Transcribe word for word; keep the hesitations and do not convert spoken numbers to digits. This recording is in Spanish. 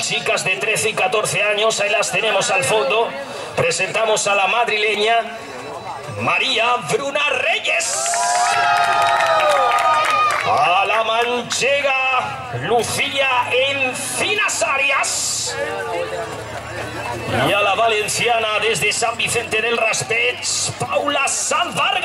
Chicas de trece y catorce años, ahí las tenemos al fondo. Presentamos a la madrileña María Bruna Reyes, a la manchega Lucía Encinas Arias y a la valenciana desde San Vicente del Raspeig, Paula Salvador.